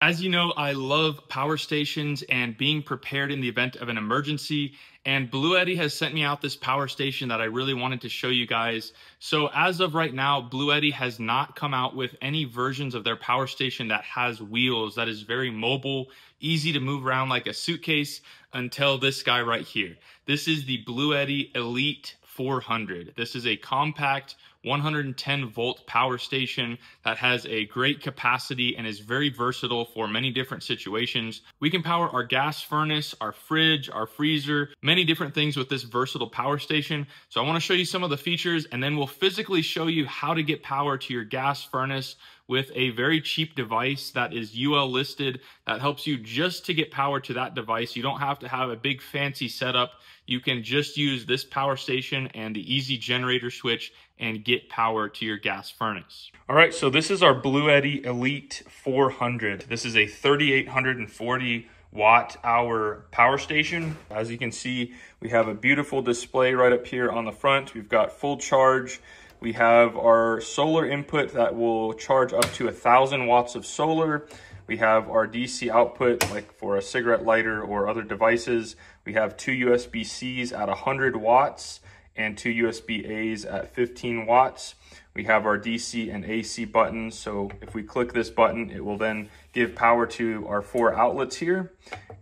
As you know, I love power stations and being prepared in the event of an emergency, and Bluetti has sent me out this power station that I really wanted to show you guys. So as of right now, Bluetti has not come out with any versions of their power station that has wheels, that is very mobile, easy to move around like a suitcase, until this guy right here. This is the Bluetti Elite 400. This is a compact 110 volt power station that has a great capacity and is very versatile for many different situations. We can power our gas furnace, our fridge, our freezer, many different things with this versatile power station. So I want to show you some of the features, and then we'll physically show you how to get power to your gas furnace with a very cheap device that is UL listed that helps you just to get power to that device. You don't have to have a big fancy setup. You can just use this power station and the EZ Generator Switch and get power to your gas furnace. All right, so this is our Bluetti Elite 400. This is a 3,840 watt hour power station. As you can see, we have a beautiful display right up here on the front. We've got full charge. We have our solar input that will charge up to 1,000 watts of solar. We have our DC output, like for a cigarette lighter or other devices. We have two USB-Cs at 100 watts. And two USB-A's at 15 watts. We have our DC and AC buttons. So if we click this button, it will then give power to our four outlets here.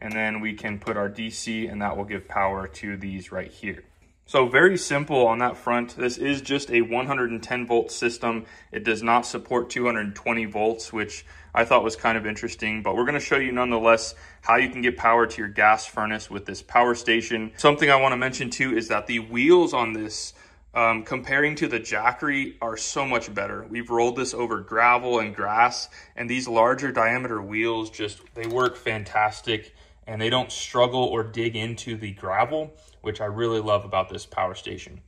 And then we can put our DC and that will give power to these right here. So very simple on that front. This is just a 110 volt system. It does not support 220 volts, which I thought was kind of interesting, but we're gonna show you nonetheless how you can get power to your gas furnace with this power station. Something I wanna mention too is that the wheels on this, comparing to the Jackery, are so much better. We've rolled this over gravel and grass, and these larger diameter wheels just, they work fantastic. And they don't struggle or dig into the gravel, which I really love about this power station.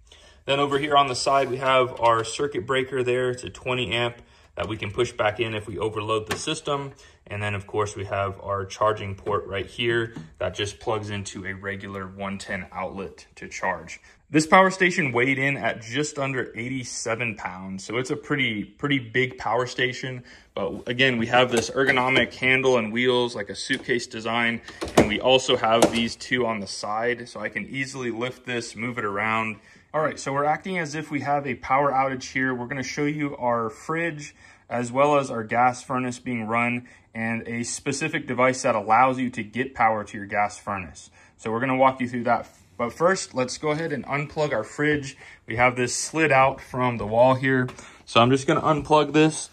Then over here on the side, we have our circuit breaker there. It's a 20 amp that we can push back in if we overload the system. And then of course we have our charging port right here that just plugs into a regular 110 outlet to charge. This power station weighed in at just under 87 pounds. So it's a pretty big power station. But again, we have this ergonomic handle and wheels like a suitcase design. And we also have these two on the side. So I can easily lift this, move it around. All right, so we're acting as if we have a power outage here. We're gonna show you our fridge as well as our gas furnace being run and a specific device that allows you to get power to your gas furnace. So we're gonna walk you through that. But first, let's go ahead and unplug our fridge. We have this slid out from the wall here. So I'm just gonna unplug this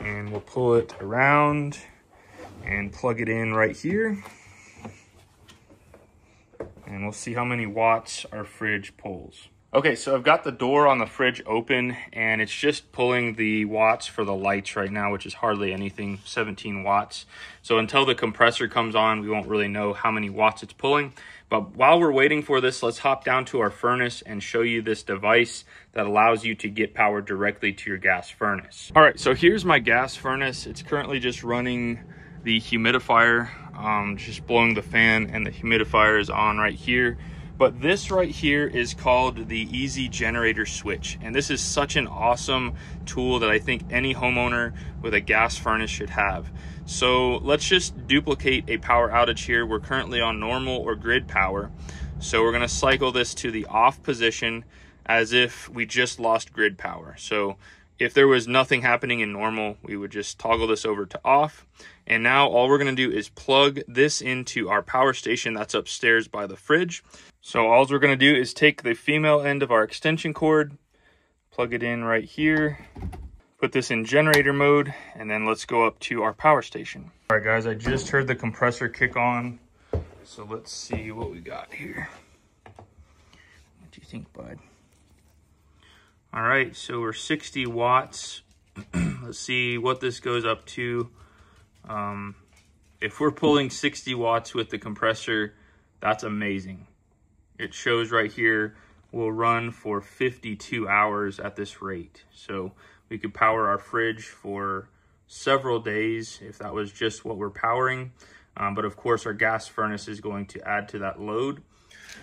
and we'll pull it around and plug it in right here. And we'll see how many watts our fridge pulls. Okay, so I've got the door on the fridge open and it's just pulling the watts for the lights right now, which is hardly anything, 17 watts. So until the compressor comes on, we won't really know how many watts it's pulling. But while we're waiting for this, let's hop down to our furnace and show you this device that allows you to get power directly to your gas furnace. All right, so here's my gas furnace. It's currently just running the humidifier, just blowing the fan, and the humidifier is on right here. But this right here is called the EZ Generator Switch. And this is such an awesome tool that I think any homeowner with a gas furnace should have. So let's just duplicate a power outage here. We're currently on normal or grid power. So we're gonna cycle this to the off position as if we just lost grid power. So if there was nothing happening in normal, we would just toggle this over to off. And now all we're gonna do is plug this into our power station that's upstairs by the fridge. So all we're gonna do is take the female end of our extension cord, plug it in right here, put this in generator mode, and then let's go up to our power station. All right guys, I just heard the compressor kick on. So let's see what we got here. What do you think, bud? All right, so we're 60 watts. Let's see what this goes up to. If we're pulling 60 watts with the compressor, that's amazing. It shows right here, we'll run for 52 hours at this rate. So we could power our fridge for several days if that was just what we're powering. But of course our gas furnace is going to add to that load.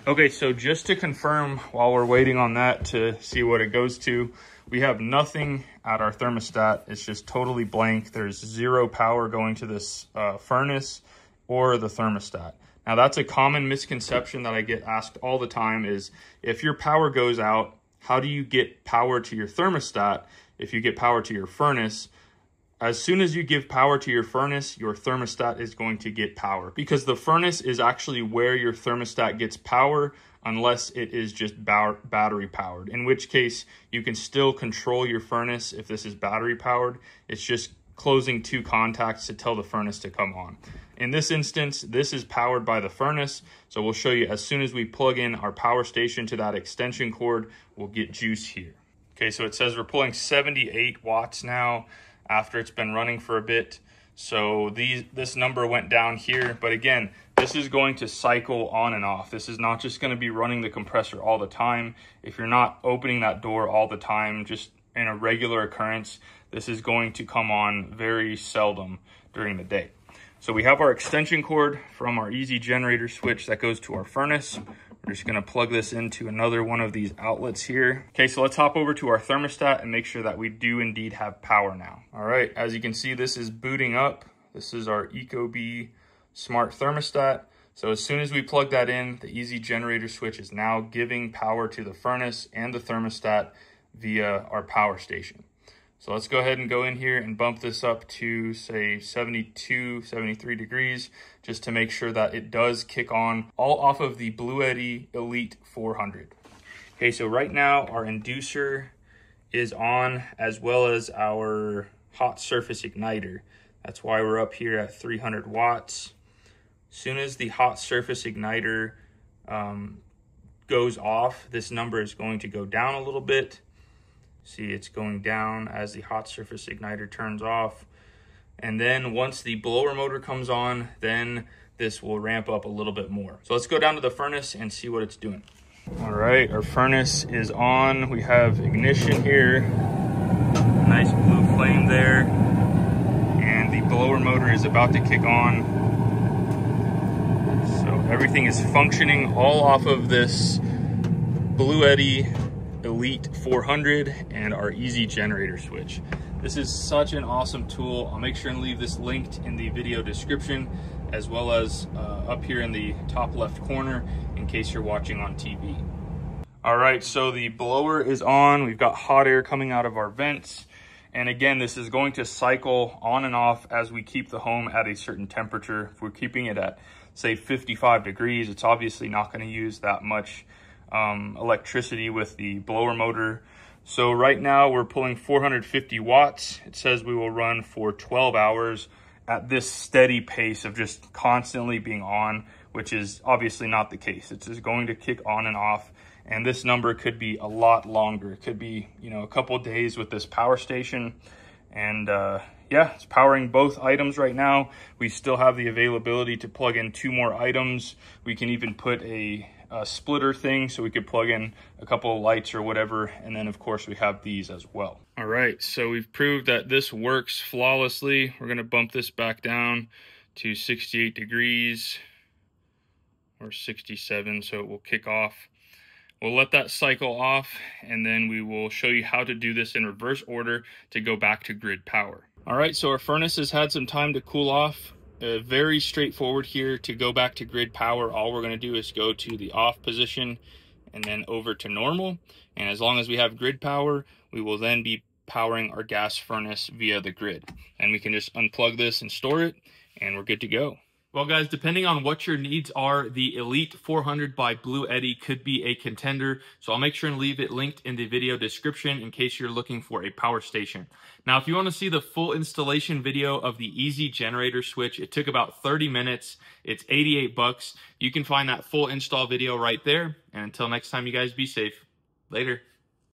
Okay, so just to confirm while we're waiting on that to see what it goes to, We have nothing at our thermostat. It's just totally blank. There's zero power going to this furnace or the thermostat. Now, that's a common misconception that I get asked all the time is, if your power goes out, how do you get power to your thermostat if you get power to your furnace? As soon as you give power to your furnace, your thermostat is going to get power, because the furnace is actually where your thermostat gets power, unless it is just battery powered, in which case you can still control your furnace if this is battery powered. It's just closing two contacts to tell the furnace to come on. In this instance, this is powered by the furnace, so we'll show you as soon as we plug in our power station to that extension cord, we'll get juice here. Okay, so it says we're pulling 78 watts now after it's been running for a bit. So this number went down here, but again, this is going to cycle on and off. This is not just going to be running the compressor all the time. If you're not opening that door all the time, just in a regular occurrence, this is going to come on very seldom during the day. So we have our extension cord from our EZ Generator switch that goes to our furnace. We're just going to plug this into another one of these outlets here. Okay, so let's hop over to our thermostat and make sure that we do indeed have power now. All right, as you can see, this is booting up. This is our Ecobee smart thermostat. So as soon as we plug that in, the EZ Generator switch is now giving power to the furnace and the thermostat via our power station. So let's go ahead and go in here and bump this up to, say, 72, 73 degrees, just to make sure that it does kick on, all off of the Bluetti Elite 400. Okay, so right now our inducer is on, as well as our hot surface igniter. That's why we're up here at 300 watts. As soon as the hot surface igniter goes off, this number is going to go down a little bit. See, it's going down as the hot surface igniter turns off. And then once the blower motor comes on, then this will ramp up a little bit more. So let's go down to the furnace and see what it's doing. All right, our furnace is on. We have ignition here. Nice blue flame there. And the blower motor is about to kick on. So everything is functioning all off of this Bluetti Elite 400 and our EZ Generator switch. This is such an awesome tool. I'll make sure and leave this linked in the video description, as well as up here in the top left corner in case you're watching on TV. All right, so the blower is on. We've got hot air coming out of our vents. And again, this is going to cycle on and off as we keep the home at a certain temperature. If we're keeping it at, say, 55 degrees, it's obviously not going to use that much electricity with the blower motor. So right now we're pulling 450 watts. It says we will run for 12 hours at this steady pace of just constantly being on, which is obviously not the case. It's just going to kick on and off, and this number could be a lot longer. It could be, you know, a couple of days with this power station. And yeah, it's powering both items right now. We still have the availability to plug in two more items. We can even put a splitter thing, so we could plug in a couple of lights or whatever, and then of course we have these as well. All right, so we've proved that this works flawlessly. We're going to bump this back down to 68 degrees or 67, so it will kick off. We'll let that cycle off, and then we will show you how to do this in reverse order to go back to grid power. All right, so our furnace has had some time to cool off. Very straightforward here. To go back to grid power, all we're going to do is go to the off position and then over to normal. And as long as we have grid power, we will then be powering our gas furnace via the grid. And we can just unplug this and store it, and we're good to go. Well, guys, depending on what your needs are, the Elite 400 by Bluetti could be a contender, so I'll make sure and leave it linked in the video description in case you're looking for a power station. Now, if you want to see the full installation video of the EZ Generator switch, it took about 30 minutes. It's 88 bucks. You can find that full install video right there. And until next time, you guys, be safe. Later.